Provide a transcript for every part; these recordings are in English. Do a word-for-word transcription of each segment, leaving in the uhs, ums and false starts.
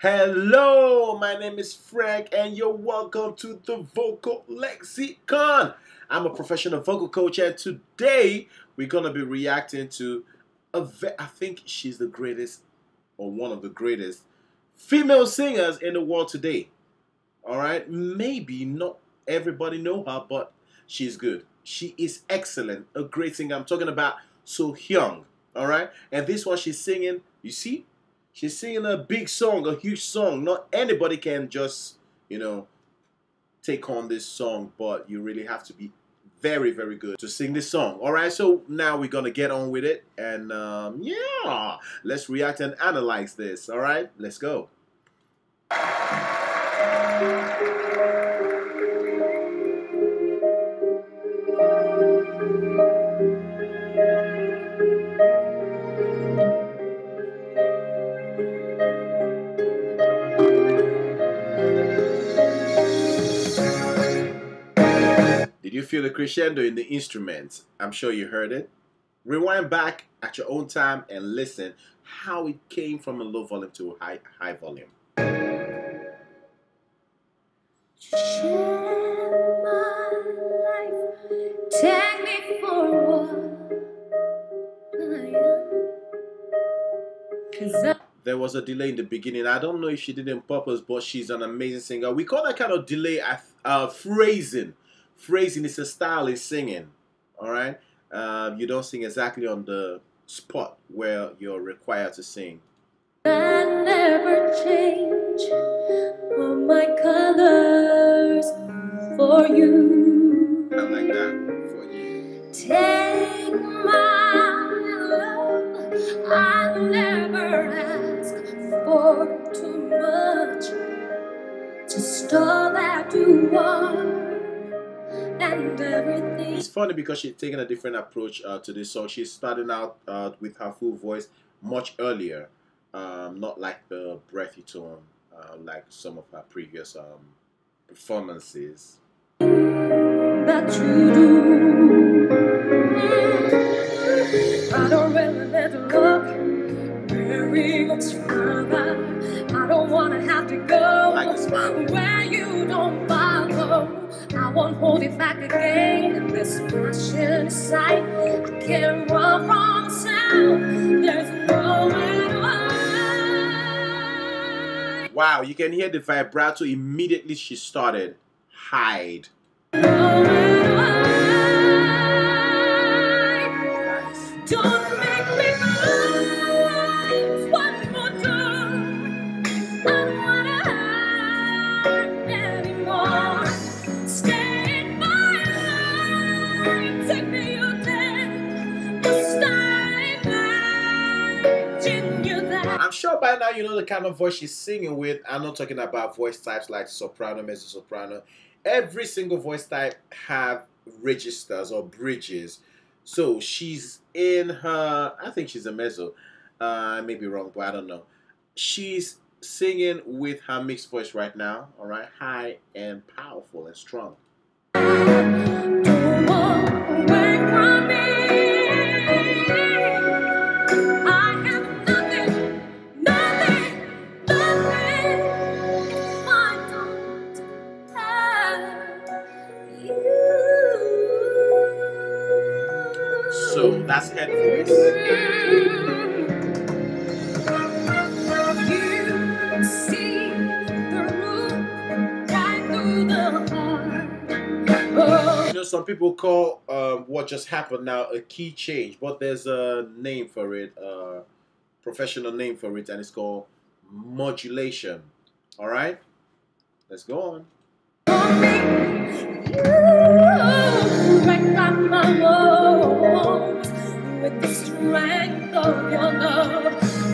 Hello, my name is Frank and you're welcome to the Vocal Lexicon. I'm a professional vocal coach and today we're going to be reacting to, a ve I think she's the greatest or one of the greatest female singers in the world today. Alright, maybe not everybody know her, but she's good. She is excellent, a great singer. I'm talking about So Hyang. Alright, and this one she's singing, you see? She's singing a big song, a huge song. Not anybody can just, you know, take on this song, but you really have to be very, very good to sing this song. All right, so now we're going to get on with it. And um, yeah, let's react and analyze this. All right, let's go. You feel the crescendo in the instruments. I'm sure you heard it. Rewind back at your own time and listen how it came from a low volume to a high, high volume. Share my life. Take me for a walk. There was a delay in the beginning. I don't know if she did it on purpose, but she's an amazing singer. We call that kind of delay uh, phrasing. Phrasing is a style in singing, all right? Uh, you don't sing exactly on the spot where you're required to sing. I never change all my colors for you. I like that, for you. Take my love, I never ask for too much. Just all that you want. And everything. It's funny because she's taken a different approach uh, to this song. She's starting out uh, with her full voice much earlier, um, not like the breathy tone uh, like some of her previous um, performances. That you do. I don't really let it look very much further. I don't want to have to go like where you don't follow. I won't hold it back again. This passion inside, I can't run from myself. There's no way. Wow, you can hear the vibrato immediately she started. Hide. No nice. Don't make me cry. One more time. I don't wanna hide anymore. I'm sure by now you know the kind of voice she's singing with. I'm not talking about voice types like soprano, mezzo-soprano. Every single voice type have registers or bridges. So she's in her, I think she's a mezzo. Uh, I may be wrong, but I don't know. She's singing with her mixed voice right now, all right? High and powerful and strong. So that's head voice. You see the room right through the heart. Oh. You know, some people call um, what just happened now a key change, but there's a name for it, a professional name for it, and it's called modulation. All right, let's go on. With the strength of your love,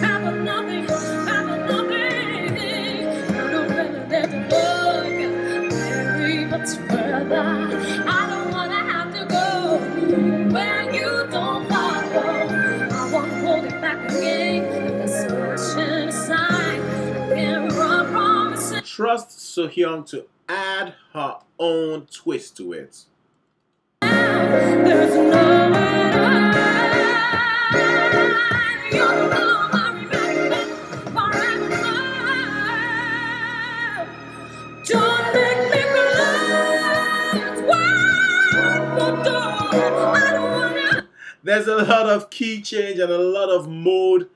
have a nothing, have a nothing. I don't wanna let it look very much further. I don't wanna have to go where you don't follow. I won't hold it back again. This passion aside, I can't run from the. Trust So Hyang to add her own twist to it. Now, there's no way. You know, I remember forever. There's a lot of key change and a lot of mode.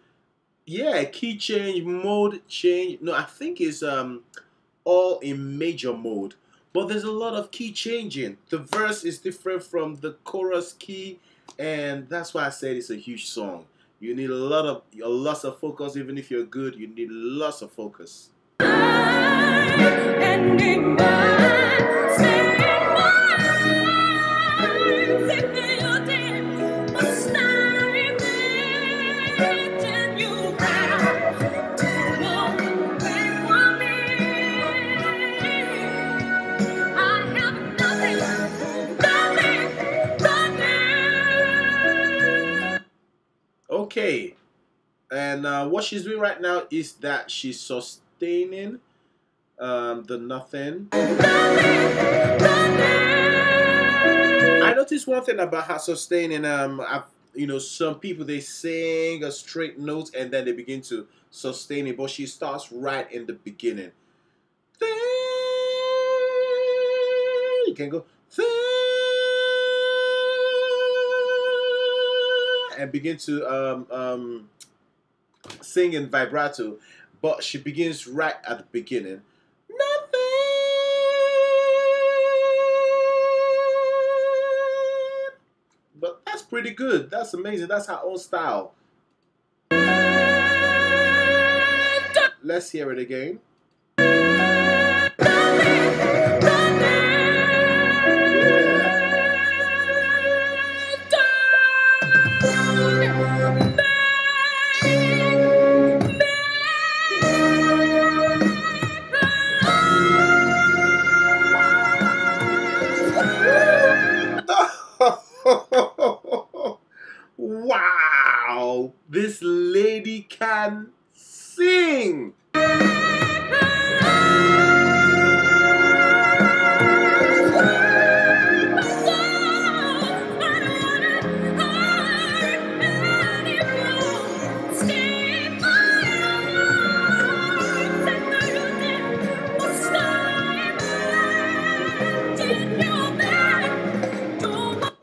Yeah, key change, mode change. No, I think it's um all in major mode. But there's a lot of key changing. The verse is different from the chorus key, and that's why I said it's a huge song. You need a lot of a lots of focus. Even if you're good, you need lots of focus. Okay, and uh, what she's doing right now is that she's sustaining um, the nothing. I noticed one thing about her sustaining. Um, I've, you know, some people, they sing a straight note and then they begin to sustain it, but she starts right in the beginning. You can go and begin to um, um, sing in vibrato, but she begins right at the beginning. Nothing. But that's pretty good. That's amazing. That's her own style. Let's hear it again. Wow, this lady can sing.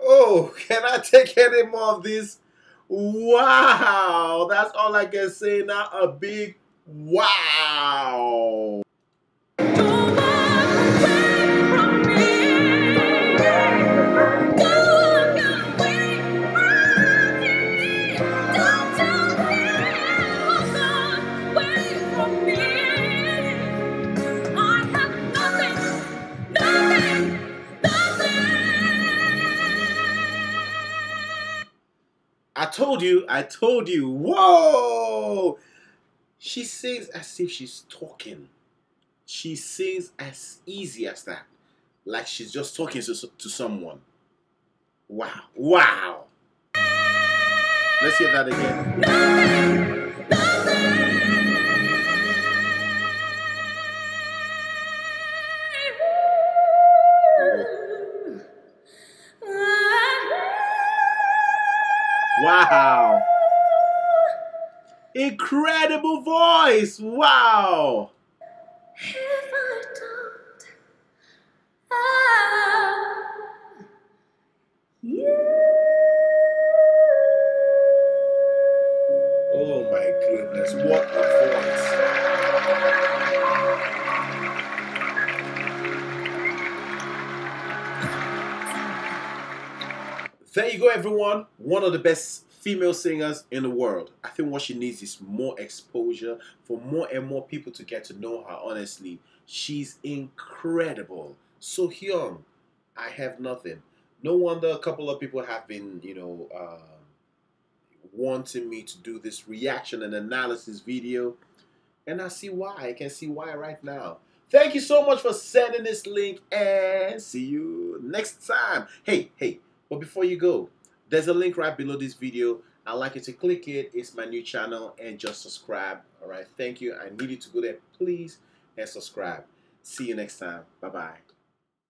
Oh, can I take any more of this? Wow, that's all I can say now. A big wow. I told you, I told you, whoa! She sings as if she's talking. She sings as easy as that. Like she's just talking to, to someone. Wow, wow! Let's hear that again. Nothing, nothing. Wow. Incredible voice. Wow. If I don't have you. Oh my goodness, what a voice. There you go, everyone. One of the best female singers in the world. I think what she needs is more exposure for more and more people to get to know her, honestly. She's incredible. So Hyang, I have nothing. No wonder a couple of people have been, you know, uh, wanting me to do this reaction and analysis video. And I see why. I can see why right now. Thank you so much for sending this link, and see you next time. Hey, hey, but before you go, there's a link right below this video. I'd like you to click it. It's my new channel, and just subscribe. All right, thank you. I need you to go there, please, and subscribe. See you next time. Bye-bye.